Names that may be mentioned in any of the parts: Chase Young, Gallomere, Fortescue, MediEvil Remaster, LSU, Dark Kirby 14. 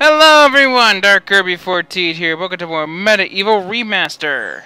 Hello everyone, Dark Kirby 14 here. Welcome to more MediEvil Remaster.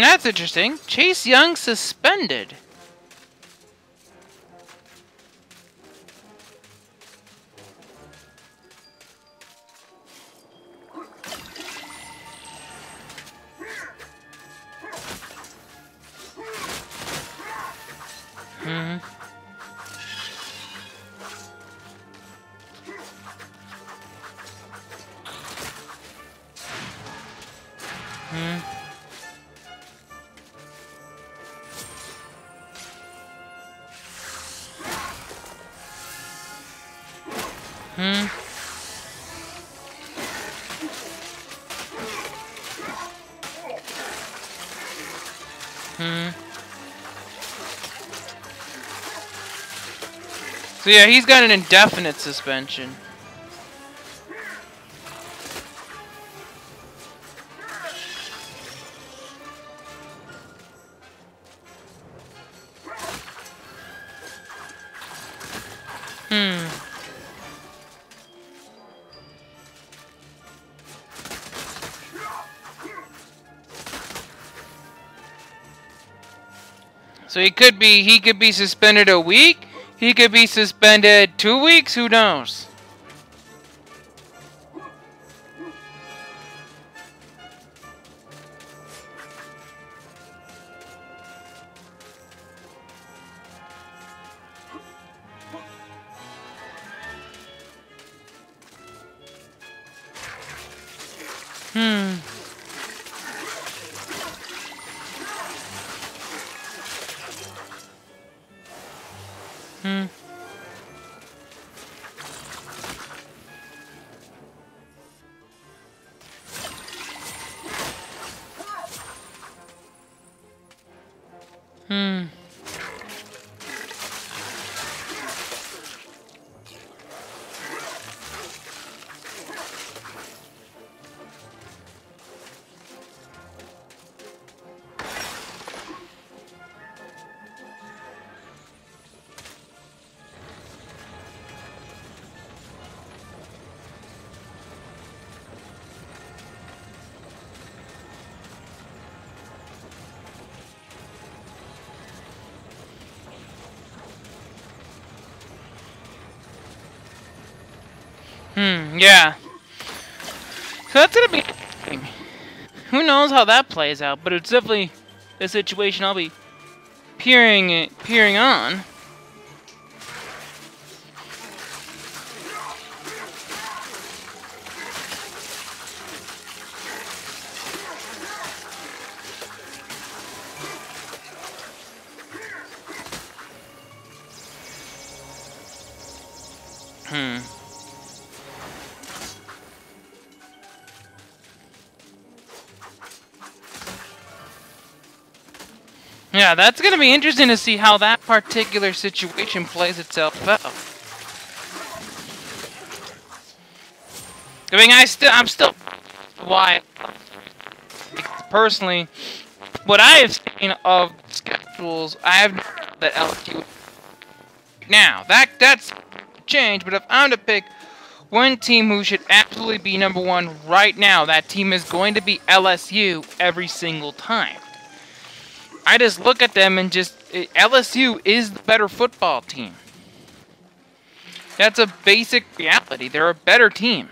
That's interesting. Chase Young suspended. So yeah, he's got an indefinite suspension. So he could be suspended a week, he could be suspended 2 weeks, who knows? Yeah. So that's gonna be. Who knows how that plays out? But it's definitely a situation I'll be peering on. Yeah, that's going to be interesting to see how that particular situation plays itself out. I mean, I'm still why personally what I have seen of schedules, I have that LSU now. That's change, but if I'm to pick one team who should absolutely be number one right now, that team is going to be LSU every single time. I just look at them and just, LSU is the better football team. That's a basic reality. They're a better team.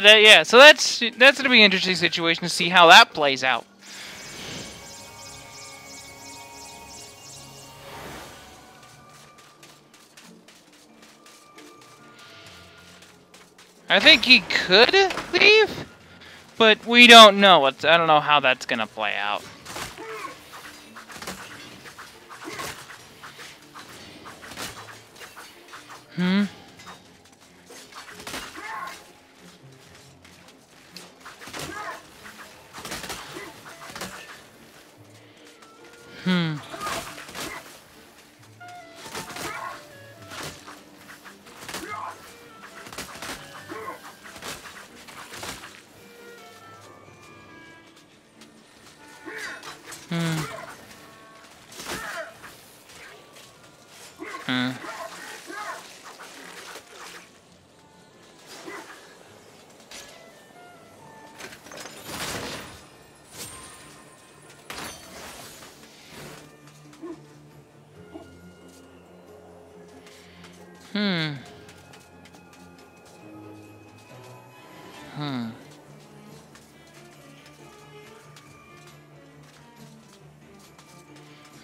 Yeah, so that's gonna be an interesting situation to see how that plays out. I think he could leave, but we don't know. I don't know how that's gonna play out. Hmm.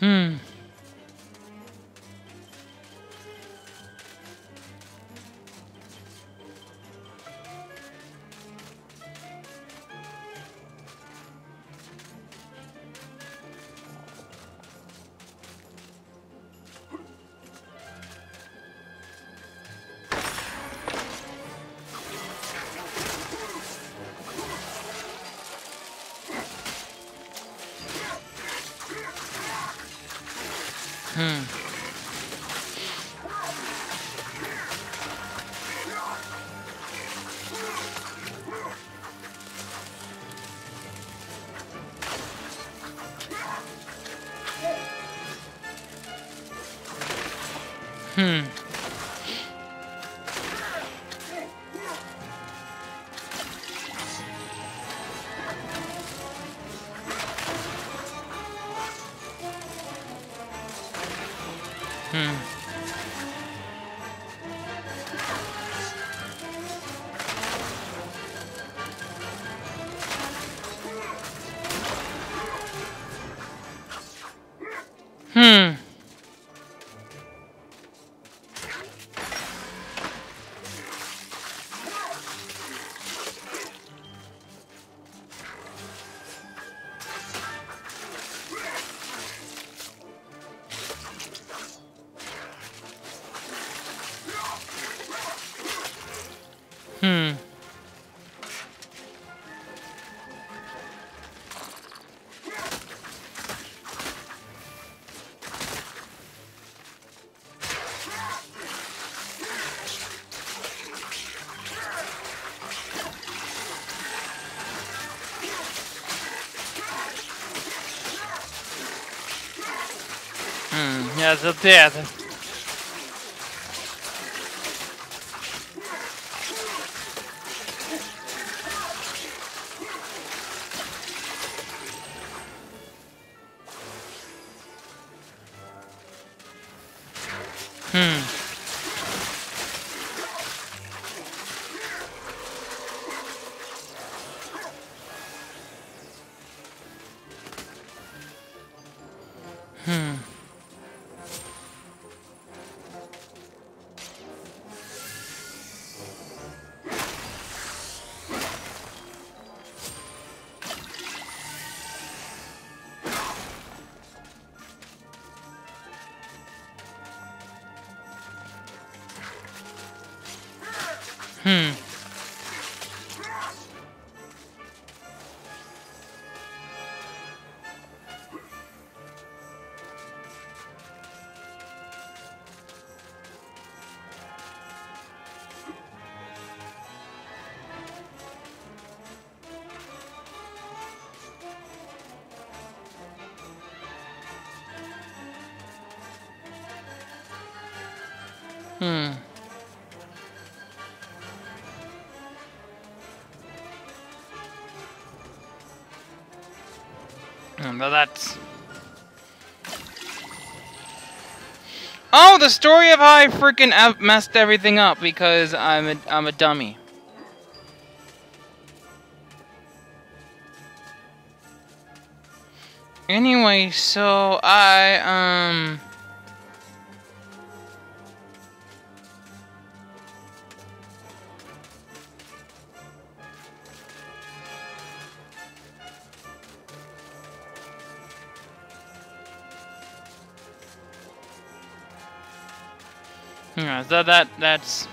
Hmm. Yeah, so yeah. No, that's... Oh, the story of how I freaking messed everything up because I'm a dummy. Anyway, so I so that's...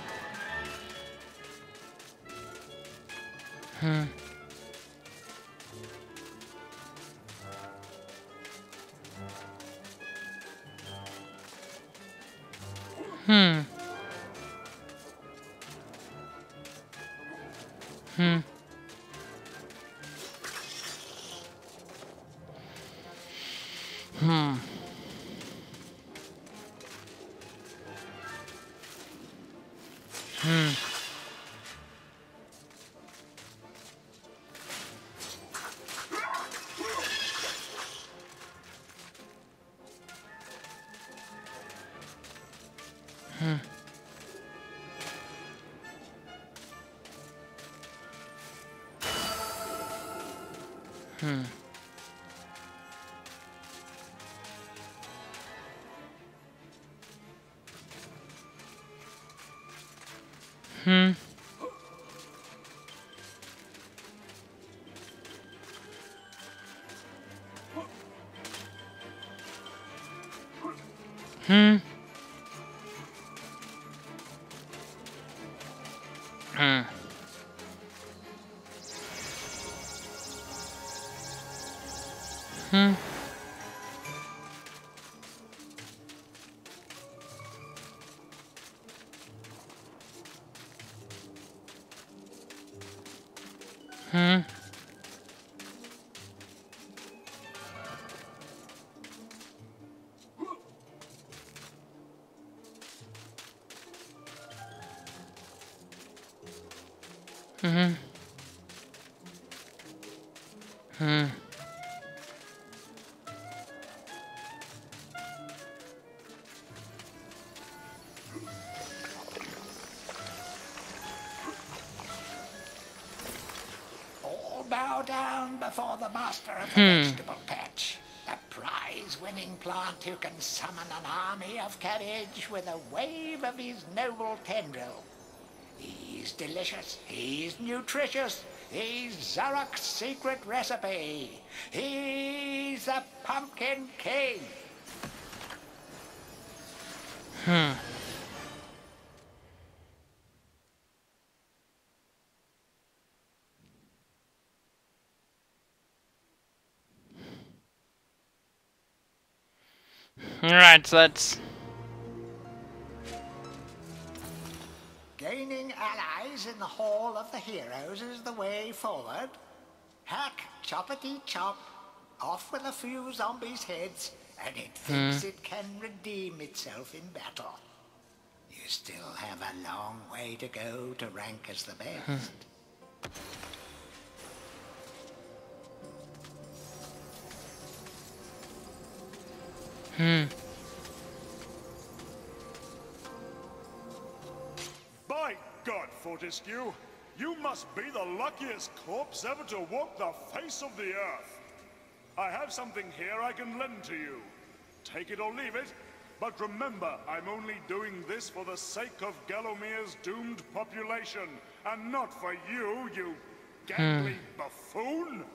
Bow down before the master of the vegetable patch, the prize-winning plant who can summon an army of cabbage with a wave of his noble tendril. He's delicious, he's nutritious, he's Zarok's secret recipe, he's the Pumpkin King. Alright, so that's... Gaining allies in the Hall of the Heroes is the way forward. Hack, choppity chop, off with a few zombies' heads, and it thinks it can redeem itself in battle. You still have a long way to go to rank as the best. By God, Fortescue, you must be the luckiest corpse ever to walk the face of the earth. I have something here I can lend to you. Take it or leave it, but remember, I'm only doing this for the sake of Gallomere's doomed population, and not for you, you gangly buffoon.